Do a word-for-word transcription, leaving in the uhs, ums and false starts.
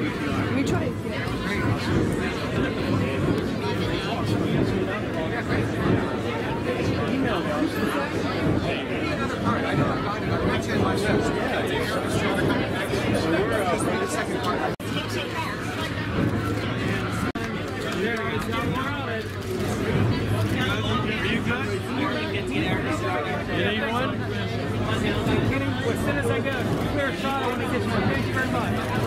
Let me try it. As soon as I go, clear shot, I want to get more. Thank you very much.